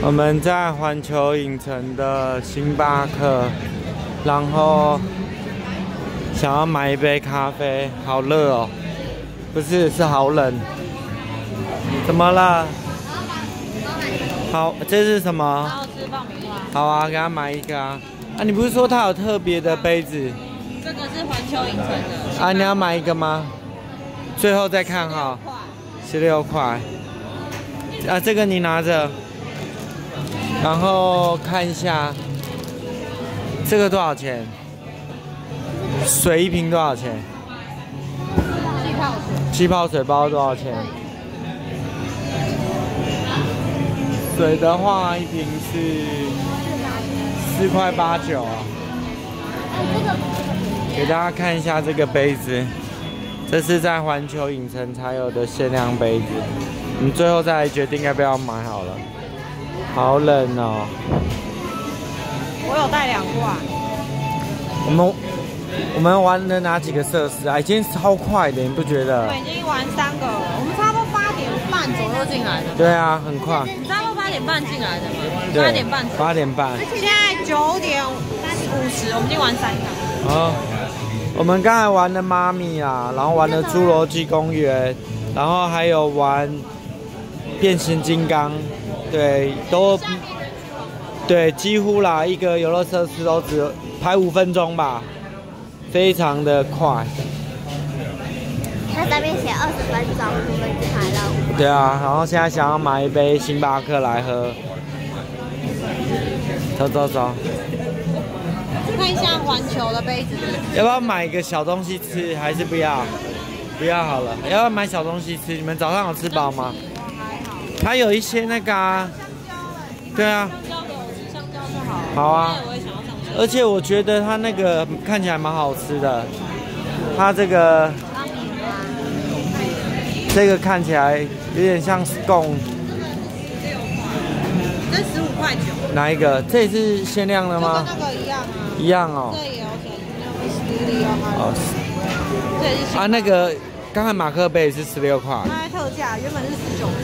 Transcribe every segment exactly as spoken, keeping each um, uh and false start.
我们在环球影城的星巴克，然后想要买一杯咖啡，好热哦，不是，是好冷。怎么了？好，这是什么？好吃爆米花。好啊，给他买一个啊。啊，你不是说它有特别的杯子？这个是环球影城的。啊，你要买一个吗？最后再看哈。十六块。啊，这个你拿着。 然后看一下这个多少钱，水一瓶多少钱？气泡水。气泡水包多少钱？水的话一瓶是四块八九啊。给大家看一下这个杯子，这是在环球影城才有的限量杯子，我们最后再来决定要不要买好了。 好冷哦！我有带两罐。我们我们玩了哪几个设施啊？已经超快的，你不觉得？我们已经玩三个了，我们差不多八点半左右进来的。对啊，很快。差不多八点半进来的嘛。对。八点半。八点半。现在九点五十，我们已经玩三个。哦。我们刚才玩了妈咪啊，然后玩了侏罗纪公园，然后还有玩变形金刚。 对，都对，几乎啦，一个游乐设施都只排五分钟吧，非常的快。它上面写二十分钟，我们只排到五。对啊，然后现在想要买一杯星巴克来喝。走走走。看一下环球的杯子。要不要买一个小东西吃？还是不要？不要好了。要不要买小东西吃？你们早上有吃饱吗？ 还有一些那个啊，对啊，香蕉给我吃，香蕉就好。好啊，而且我觉得它那个看起来蛮好吃的，它这个这个看起来有点像贡。这十五块九。哪一个？这也是限量的吗？跟那个一样啊。一样哦。这也有限量，哦。这也是。啊，那个刚才马克杯是十六块。它还特价，原本是十九块。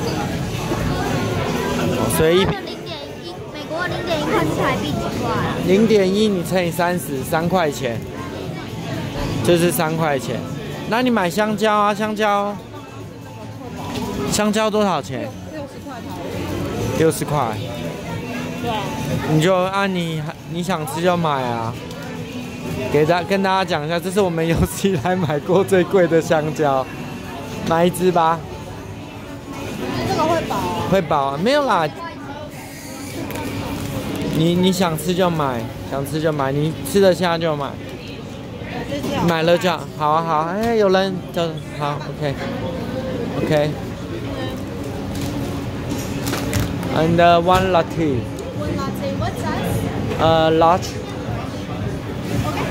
所以零点一，美国零点一块是台币几块啊？零点一你乘以三十，三块钱，就是三块钱。那你买香蕉啊，香蕉，香蕉多少钱？六十块台币。六十块。对啊。你就按你你想吃就买啊。给大跟大家讲一下，这是我们有史以来买过最贵的香蕉，买一支吧。 这个会饱、啊，会饱、啊，没有啦。你你想吃就买，想吃就买，你吃得下就买。买了就好啊好啊，哎、欸，有人就好 ，OK，OK。Okay, okay. And uh, one latte. One latte, what size? Uh, large. Okay.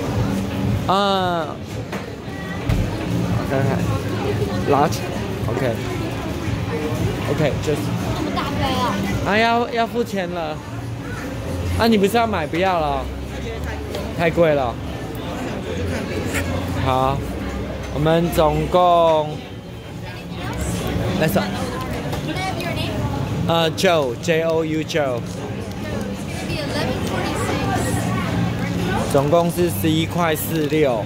Uh, okay. Large. Okay. OK， 就是那么大杯啊！啊，要要付钱了。啊，你不是要买？不要了。太贵了。好，我们总共。来说。呃 ，Joe J O U Joe。总共是十一块四六。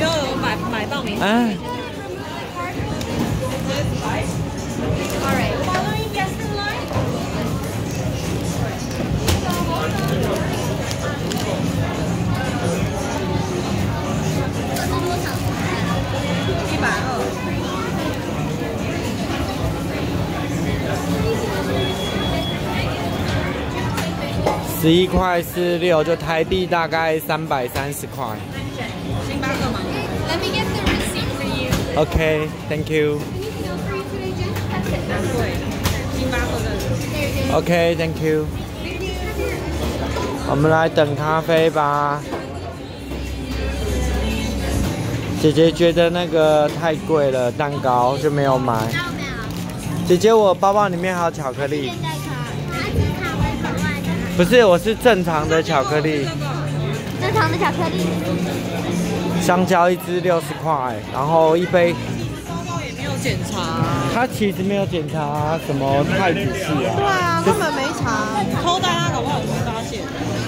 又有买买爆米花。啊 十一块四六，就台币大概三百三十块。星巴克吗 ？Let me get the receipt for you. Okay, thank you. Okay, thank you. 我们来等咖啡吧。姐姐觉得那个太贵了，蛋糕就没有买。姐姐，我包包里面还有巧克力。 不是，我是正常的巧克力。正常的巧克力。香蕉一支六十块，然后一杯。检查、啊。他其实没有检查什么太仔细啊。对啊，根本没查，偷带他搞不好也没发现。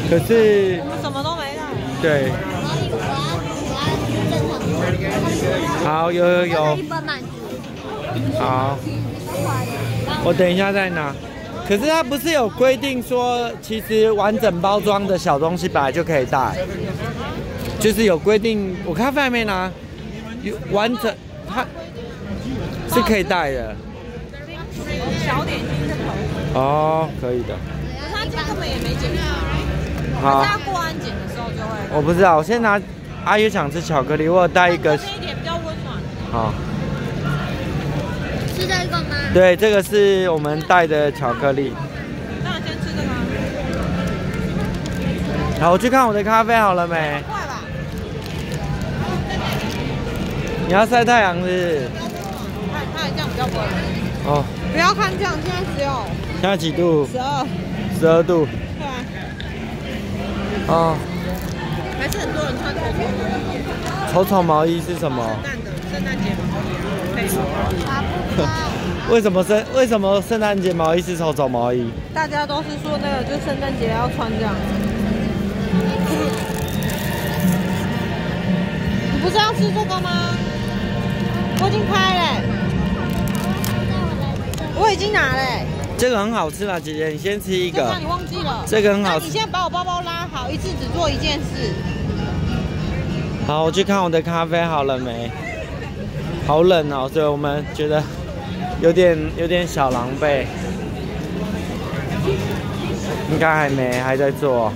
可是我什么都没带。对。好，有有有。好，我等一下再拿。可是他不是有规定说，其实完整包装的小东西本来就可以带，就是有规定。我咖啡还没拿，有完整它是可以带的。小点睛的头。哦，可以的。他根本也没检查。好。他过安检的时候就会。我不知道，我先拿。阿姨想吃巧克力，我有带一个。这一点比较温暖。好。 是这个吗？对，这个是我们带的巧克力。那我先吃这个。好，我去看我的咖啡好了没？快吧。你要晒太阳是不是？看看这样比较温。哦。不要看这样，现在只有。现在几度？十二。十二度。对啊。哦。还是很多人穿丑丑毛衣。丑丑毛衣是什么？圣诞的，圣诞节毛衣。 为什么圣为什么圣诞节毛衣是丑丑毛衣？大家都是说那个，就圣诞节要穿这样。你不是要吃这个吗？我已经拍嘞，我已经拿嘞。这个很好吃啦，姐姐，你先吃一个。你忘记了？这个很好吃。你现在把我包包拉好，一次只做一件事。好，我去看我的咖啡好了没？ 好冷哦，所以我们觉得有点有点小狼狈，应该还没还在做。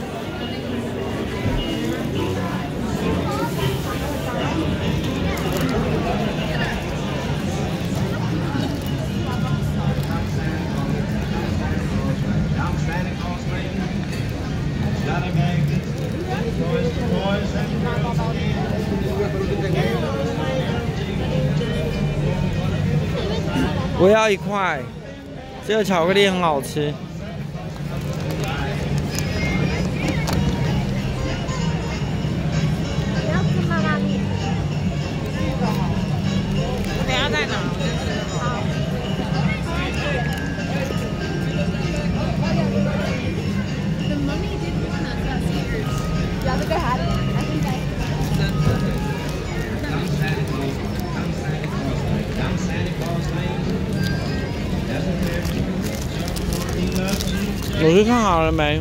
我要一块，这个巧克力很好吃。我要吃妈妈面。我等下再拿。我去看好了没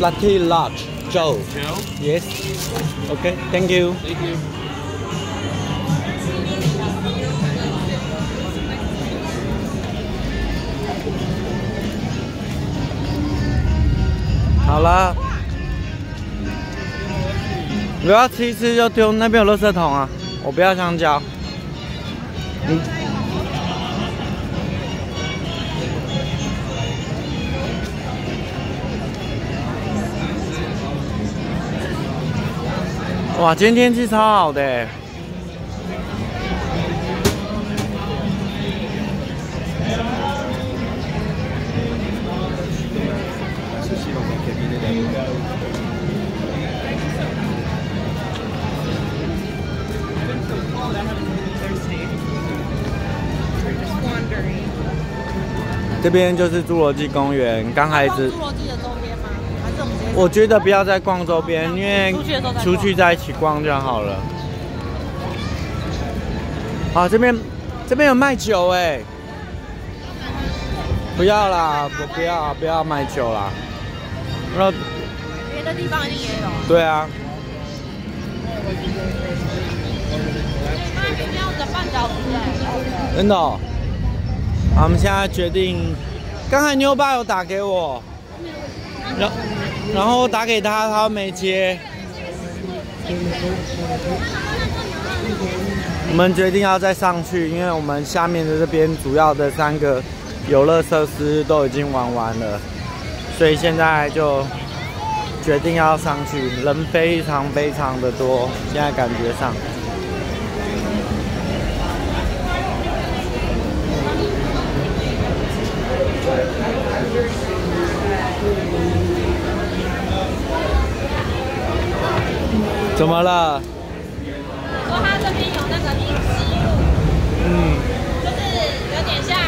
？Lucky Lodge, Joe. Joe? Yes. Okay. Thank you. Thank you. 好了，我要吃一吃就丢，那边有垃圾桶啊！我不要香蕉。嗯。哇，今天天气超好的欸。 这边就是侏罗纪公园，刚开始。侏罗纪的周边吗？还是我们？我觉得不要再逛周边，因为出去在一起逛就好了。啊，这边这边有卖酒哎、欸！不要啦，我不要不要买酒啦。那别的地方一定也有。对啊。那今天要等半小时哎。真的哦。 我们现在决定，刚才妞爸有打给我，然后然后打给他，他没接。我们决定要再上去，因为我们下面的这边主要的三个游乐设施都已经玩完了，所以现在就决定要上去，人非常非常的多，现在感觉上。 怎么了？说它这边有那个影记录，嗯，就是有点像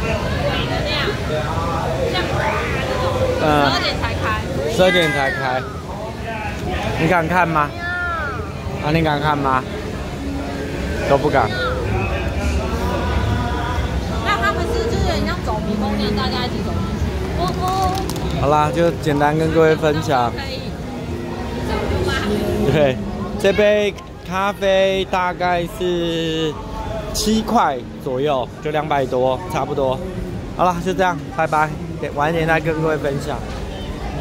鬼的那样，像鬼那种。十二点才开。十二点才开。你敢看吗？啊，你敢看吗？都不敢。那他们是就是很像走迷宫那样，大家一起走进去。哦哦。好啦，就简单跟各位分享。 对，这杯咖啡大概是七块左右，就两百多，差不多。好了，就这样，拜拜。晚一点再跟各位分享。